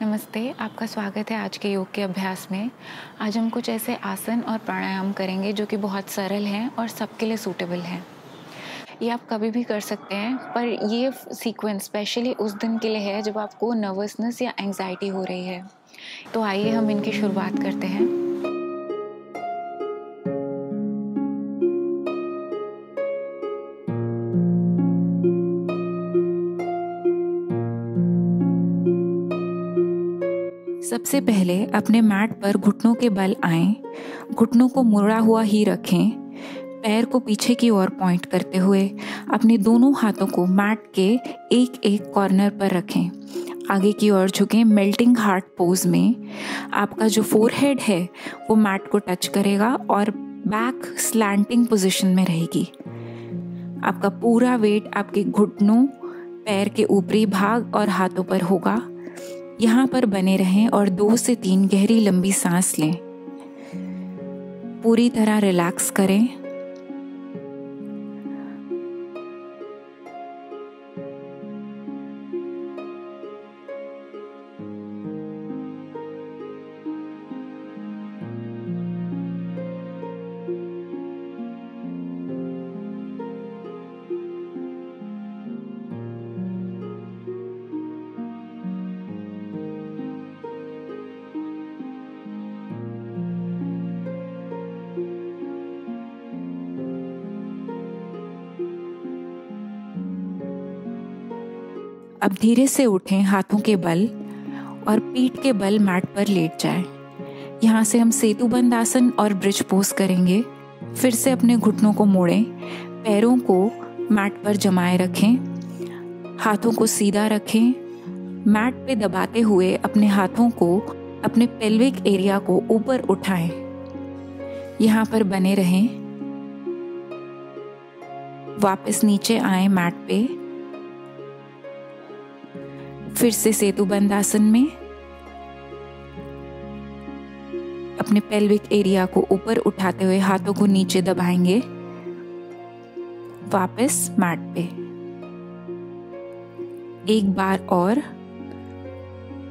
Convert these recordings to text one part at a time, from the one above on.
नमस्ते, आपका स्वागत है आज के योग के अभ्यास में। आज हम कुछ ऐसे आसन और प्राणायाम करेंगे जो कि बहुत सरल हैं और सबके लिए सूटेबल हैं। ये आप कभी भी कर सकते हैं, पर ये सीक्वेंस स्पेशली उस दिन के लिए है जब आपको नर्वसनेस या एंजाइटी हो रही है। तो आइए हम इनकी शुरुआत करते हैं। सबसे पहले अपने मैट पर घुटनों के बल आएं, घुटनों को मुड़ा हुआ ही रखें, पैर को पीछे की ओर पॉइंट करते हुए अपने दोनों हाथों को मैट के एक एक कॉर्नर पर रखें, आगे की ओर झुकें। मेल्टिंग हार्ट पोज में आपका जो फोरहेड है वो मैट को टच करेगा और बैक स्लैंटिंग पोजीशन में रहेगी। आपका पूरा वेट आपके घुटनों, पैर के ऊपरी भाग और हाथों पर होगा। यहाँ पर बने रहें और 2 से 3 गहरी लंबी सांस लें। पूरी तरह रिलैक्स करें। अब धीरे से उठें, हाथों के बल और पीठ के बल मैट पर लेट जाएं। यहाँ से हम सेतुबंद आसन और ब्रिज पोज करेंगे। फिर से अपने घुटनों को मोड़ें, पैरों को मैट पर जमाए रखें, हाथों को सीधा रखें। मैट पे दबाते हुए अपने हाथों को अपने पेल्विक एरिया को ऊपर उठाएं। यहाँ पर बने रहें। वापस नीचे आएं मैट पे। फिर से सेतुबंद आसन में अपने पेल्विक एरिया को ऊपर उठाते हुए हाथों को नीचे दबाएंगे। वापस मैट पे एक बार और।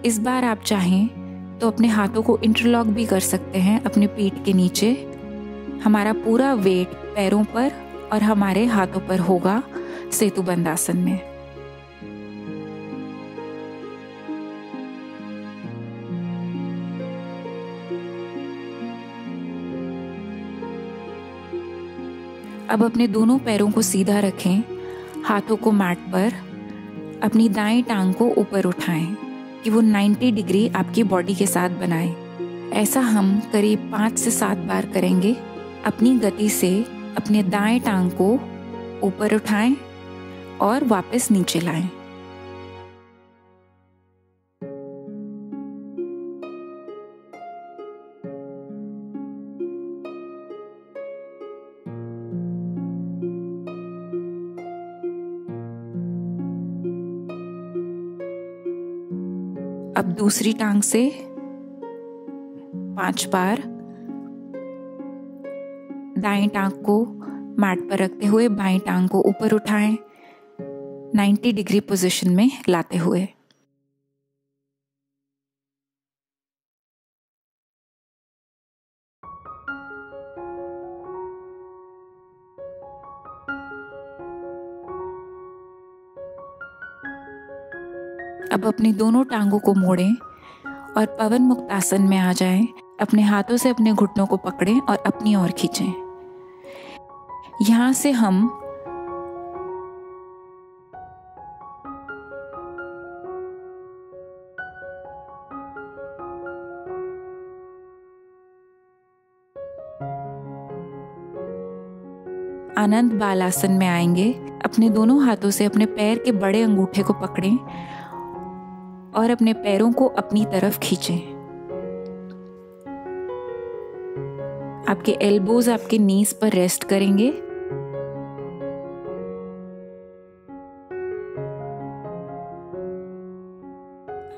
इस बार आप चाहें तो अपने हाथों को इंटरलॉक भी कर सकते हैं अपने पीठ के नीचे। हमारा पूरा वेट पैरों पर और हमारे हाथों पर होगा सेतुबंद आसन में। अब अपने दोनों पैरों को सीधा रखें, हाथों को मैट पर, अपनी दाएं टांग को ऊपर उठाएं कि वो 90 डिग्री आपकी बॉडी के साथ बनाए। ऐसा हम करीब 5 से 7 बार करेंगे। अपनी गति से अपने दाएं टांग को ऊपर उठाएं और वापस नीचे लाएं। अब दूसरी टांग से 5 बार, दाएं टांग को मैट पर रखते हुए बाएं टांग को ऊपर उठाएं, 90 डिग्री पोजीशन में लाते हुए। अब अपनी दोनों टांगों को मोड़ें और पवन मुक्त आसन में आ जाएं। अपने हाथों से अपने घुटनों को पकड़ें और अपनी ओर खींचें। यहाँ से हम आनंद बालासन में आएंगे। अपने दोनों हाथों से अपने पैर के बड़े अंगूठे को पकड़ें और अपने पैरों को अपनी तरफ खींचें। आपके एल्बोज आपके नीज पर रेस्ट करेंगे।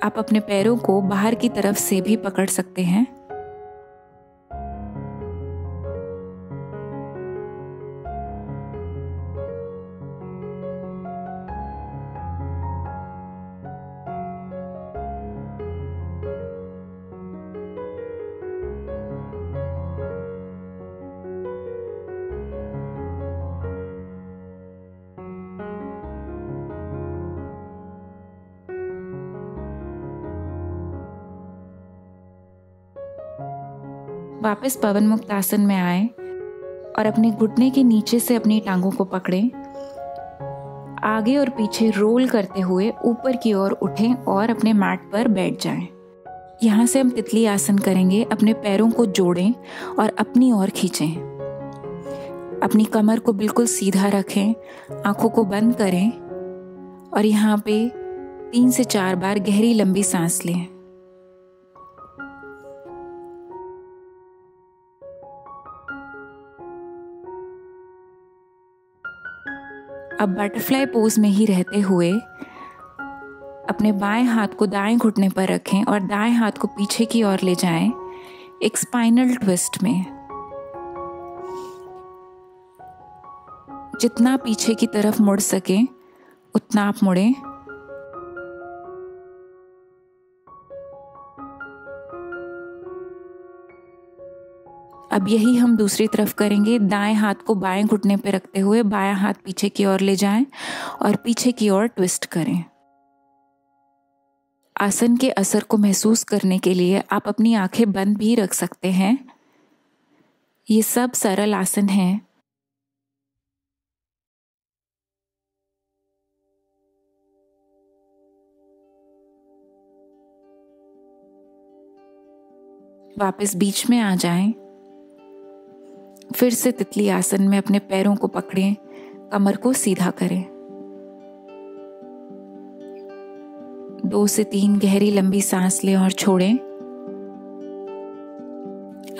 आप अपने पैरों को बाहर की तरफ से भी पकड़ सकते हैं। वापस पवन मुक्त आसन में आएं और अपने घुटने के नीचे से अपनी टांगों को पकड़ें। आगे और पीछे रोल करते हुए ऊपर की ओर उठें और अपने मैट पर बैठ जाएं। यहाँ से हम तितली आसन करेंगे। अपने पैरों को जोड़ें और अपनी ओर खींचें। अपनी कमर को बिल्कुल सीधा रखें, आंखों को बंद करें और यहाँ पे 3 से 4 बार गहरी लंबी सांस लें। अब बटरफ्लाई पोज में ही रहते हुए अपने बाएं हाथ को दाएं घुटने पर रखें और दाएं हाथ को पीछे की ओर ले जाएं एक स्पाइनल ट्विस्ट में। जितना पीछे की तरफ मुड़ सकें उतना आप मुड़ें। अब यही हम दूसरी तरफ करेंगे। दाएं हाथ को बाएं घुटने पर रखते हुए बायां हाथ पीछे की ओर ले जाएं और पीछे की ओर ट्विस्ट करें। आसन के असर को महसूस करने के लिए आप अपनी आंखें बंद भी रख सकते हैं। ये सब सरल आसन हैं। वापस बीच में आ जाएं। फिर से तितली आसन में अपने पैरों को पकड़ें, कमर को सीधा करें। 2 से 3 गहरी लंबी सांस लें और छोड़ें।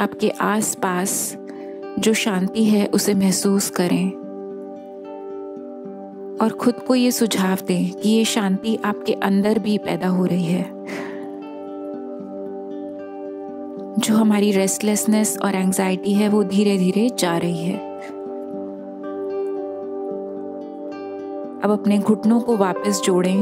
आपके आसपास जो शांति है उसे महसूस करें और खुद को ये सुझाव दें कि ये शांति आपके अंदर भी पैदा हो रही है। जो हमारी रेस्टलेसनेस और एंजाइटी है वो धीरे धीरे जा रही है। अब अपने घुटनों को वापस जोड़ें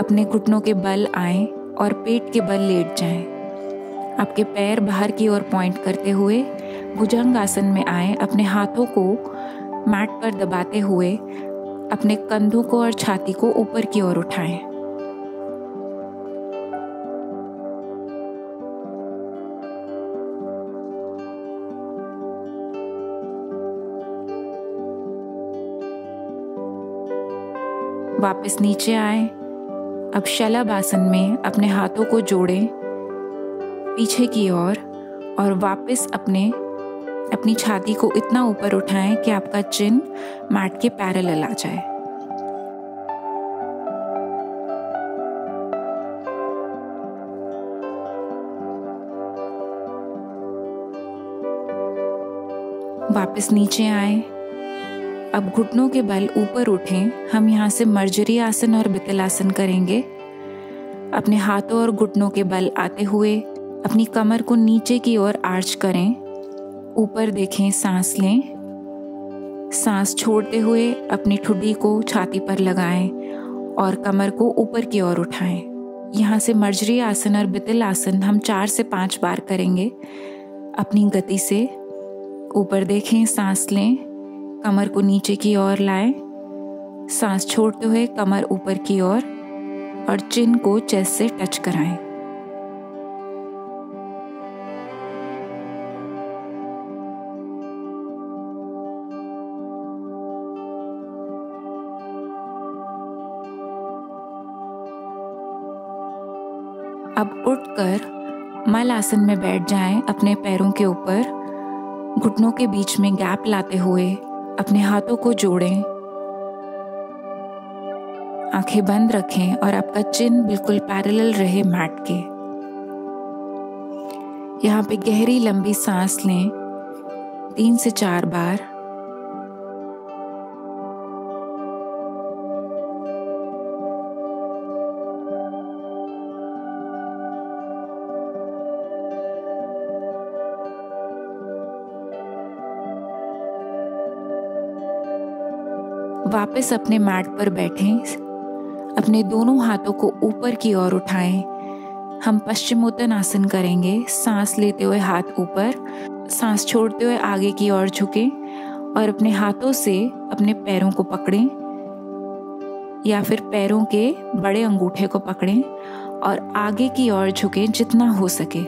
अपने घुटनों के बल आएं और पेट के बल लेट जाएं। आपके पैर बाहर की ओर पॉइंट करते हुए भुजंग आसन में आएं। अपने हाथों को मैट पर दबाते हुए अपने कंधों को और छाती को ऊपर की ओर उठाएं। वापस नीचे आएं। अब शलभ आसन में अपने हाथों को जोड़ें पीछे की ओर और वापस अपनी छाती को इतना ऊपर उठाएं कि आपका चिन मैट के पैरेलल आ जाए। वापस नीचे आएं। अब घुटनों के बल ऊपर उठें। हम यहाँ से मर्जरी आसन और बितलासन करेंगे। अपने हाथों और घुटनों के बल आते हुए अपनी कमर को नीचे की ओर आर्च करें। ऊपर देखें, सांस लें। सांस छोड़ते हुए अपनी ठुड्डी को छाती पर लगाएं और कमर को ऊपर की ओर उठाएं। यहाँ से मर्जरी आसन और बितल आसन हम 4 से 5 बार करेंगे। अपनी गति से ऊपर देखें, सांस लें, कमर को नीचे की ओर लाएं, सांस छोड़ते हुए कमर ऊपर की ओर और चिन को चेस्ट से टच कराएं। अब उठकर मल आसन में बैठ जाएं। अपने पैरों के ऊपर घुटनों के बीच में गैप लाते हुए अपने हाथों को जोड़ें, आंखें बंद रखें और आपका चिन बिल्कुल पैरेलल रहे मैट के। यहाँ पे गहरी लंबी सांस लें 3 से 4 बार। वापस अपने मैट पर बैठें। अपने दोनों हाथों को ऊपर की ओर उठाएं। हम पश्चिमोत्तन आसन करेंगे। सांस लेते हुए हाथ ऊपर, सांस छोड़ते हुए आगे की ओर झुकें और अपने हाथों से अपने पैरों को पकड़ें। या फिर पैरों के बड़े अंगूठे को पकड़ें और आगे की ओर झुकें जितना हो सके।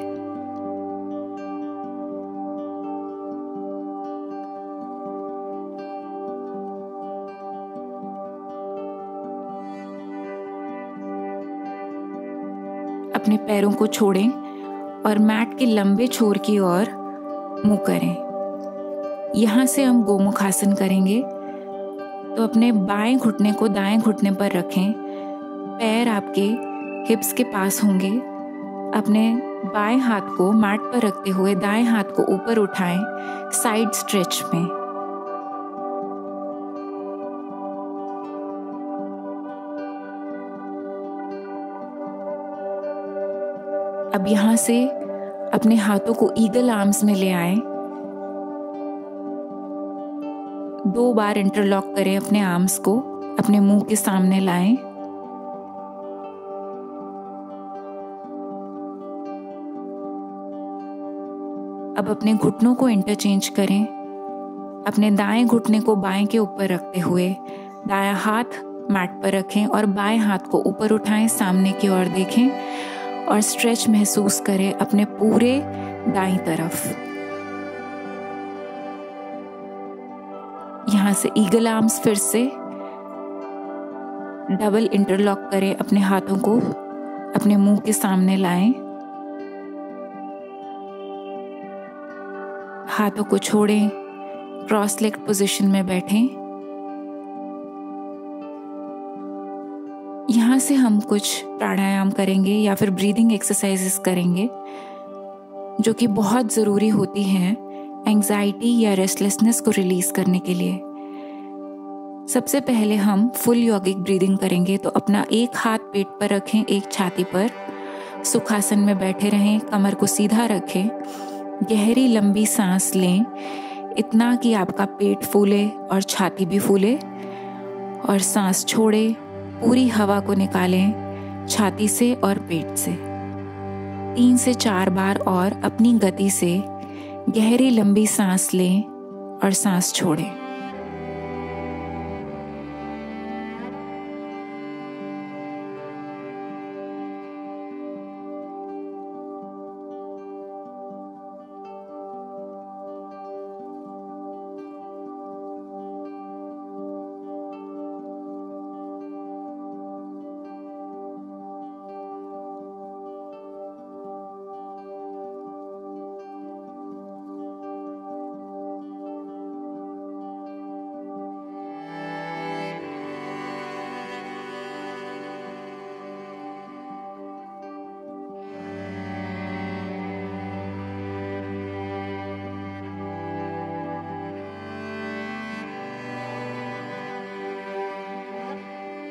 अपने पैरों को छोड़ें और मैट के लंबे छोर की ओर मुंह करें। यहाँ से हम गोमुखासन करेंगे, तो अपने बाएं घुटने को दाएं घुटने पर रखें। पैर आपके हिप्स के पास होंगे। अपने बाएं हाथ को मैट पर रखते हुए दाएं हाथ को ऊपर उठाएं साइड स्ट्रेच में। अब यहाँ से अपने हाथों को ईगल आर्म्स में ले आएं। 2 बार इंटरलॉक करें, अपने आर्म्स को अपने मुंह के सामने लाएं। अब अपने घुटनों को इंटरचेंज करें। अपने दाएं घुटने को बाएं के ऊपर रखते हुए दायां हाथ मैट पर रखें और बाएं हाथ को ऊपर उठाएं, सामने की ओर देखें और स्ट्रेच महसूस करें अपने पूरे दाईं तरफ। यहाँ से ईगल आर्म्स फिर से डबल इंटरलॉक करें, अपने हाथों को अपने मुंह के सामने लाएं। हाथों को छोड़ें, क्रॉस लेग पोजीशन में बैठें। यहाँ से हम कुछ प्राणायाम करेंगे या फिर ब्रीदिंग एक्सरसाइजेस करेंगे जो कि बहुत ज़रूरी होती हैं एंग्जाइटी या रेस्टलेसनेस को रिलीज़ करने के लिए। सबसे पहले हम फुल यौगिक ब्रीदिंग करेंगे, तो अपना एक हाथ पेट पर रखें, एक छाती पर। सुखासन में बैठे रहें, कमर को सीधा रखें। गहरी लंबी सांस लें, इतना कि आपका पेट फूले और छाती भी फूले, और सांस छोड़ें, पूरी हवा को निकालें छाती से और पेट से। 3 से 4 बार और अपनी गति से गहरी लंबी सांस लें और सांस छोड़ें।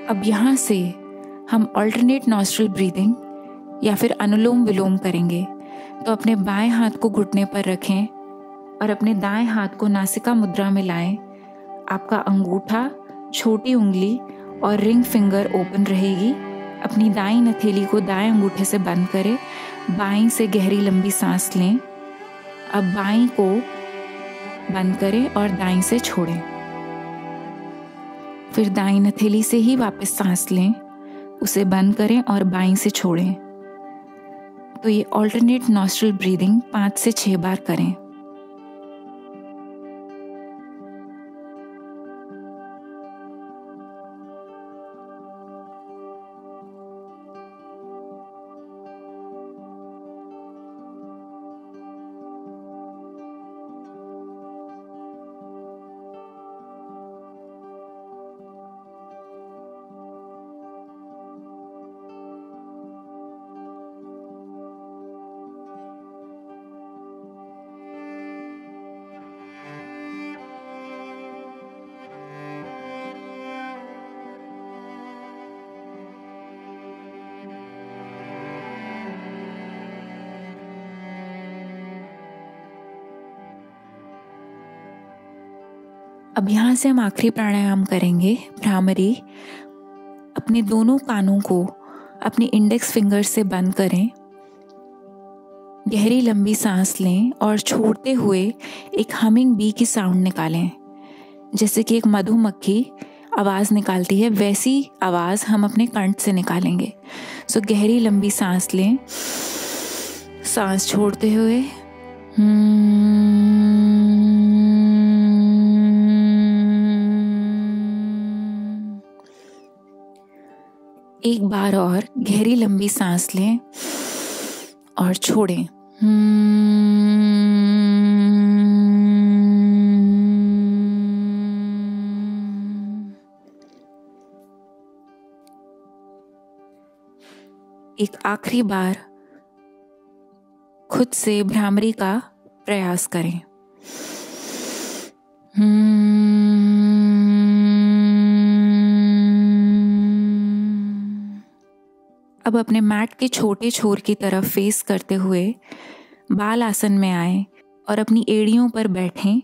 अब यहाँ से हम अल्टरनेट नॉस्ट्रल ब्रीदिंग या फिर अनुलोम विलोम करेंगे, तो अपने बाएं हाथ को घुटने पर रखें और अपने दाएं हाथ को नासिका मुद्रा में लाएं। आपका अंगूठा, छोटी उंगली और रिंग फिंगर ओपन रहेगी। अपनी दाईं हथेली को दाएं अंगूठे से बंद करें। बाईं से गहरी लंबी सांस लें। अब बाईं को बंद करें और दाईं से छोड़ें। फिर दाईं हथेली से ही वापस सांस लें, उसे बंद करें और बाईं से छोड़ें। तो ये ऑल्टरनेट नॉस्ट्रल ब्रीदिंग 5 से 6 बार करें। अब यहाँ से हम आखिरी प्राणायाम करेंगे, भ्रामरी। अपने दोनों कानों को अपने इंडेक्स फिंगर से बंद करें। गहरी लंबी सांस लें और छोड़ते हुए एक हमिंग बी की साउंड निकालें, जैसे कि एक मधुमक्खी आवाज़ निकालती है वैसी आवाज़ हम अपने कंठ से निकालेंगे। सो गहरी लंबी सांस लें, सांस छोड़ते हुए एक बार और गहरी लंबी सांस लें और छोड़ें। एक आखिरी बार खुद से भ्रामरी का प्रयास करें। अब अपने मैट के छोटे छोर की तरफ फेस करते हुए बाल आसन में आएं और अपनी एड़ियों पर बैठें,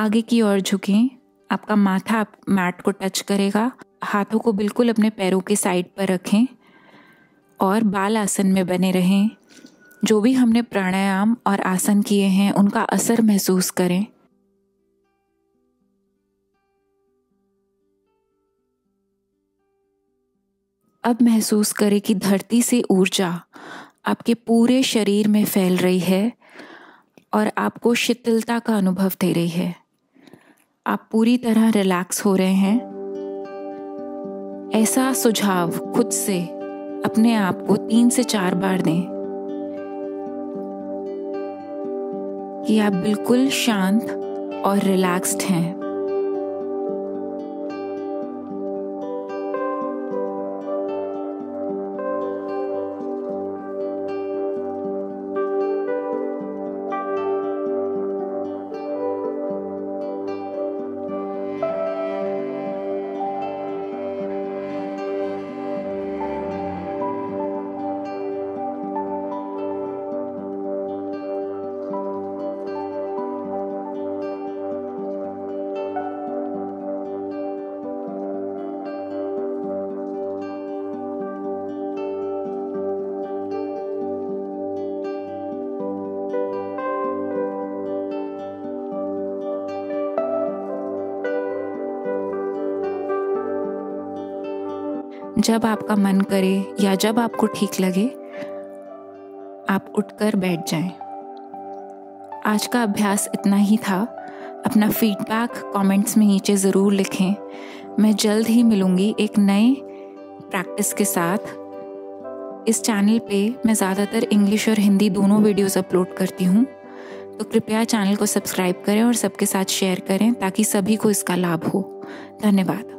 आगे की ओर झुकें। आपका माथा मैट को टच करेगा। हाथों को बिल्कुल अपने पैरों के साइड पर रखें और बाल आसन में बने रहें। जो भी हमने प्राणायाम और आसन किए हैं उनका असर महसूस करें। अब महसूस करें कि धरती से ऊर्जा आपके पूरे शरीर में फैल रही है और आपको शीतलता का अनुभव दे रही है। आप पूरी तरह रिलैक्स हो रहे हैं। ऐसा सुझाव खुद से अपने आप को 3 से 4 बार दें कि आप बिल्कुल शांत और रिलैक्स्ड हैं। जब आपका मन करे या जब आपको ठीक लगे आप उठकर बैठ जाएं। आज का अभ्यास इतना ही था। अपना फीडबैक कमेंट्स में नीचे ज़रूर लिखें। मैं जल्द ही मिलूँगी एक नए प्रैक्टिस के साथ। इस चैनल पे मैं ज़्यादातर इंग्लिश और हिंदी दोनों वीडियोस अपलोड करती हूँ, तो कृपया चैनल को सब्सक्राइब करें और सबके साथ शेयर करें ताकि सभी को इसका लाभ हो। धन्यवाद।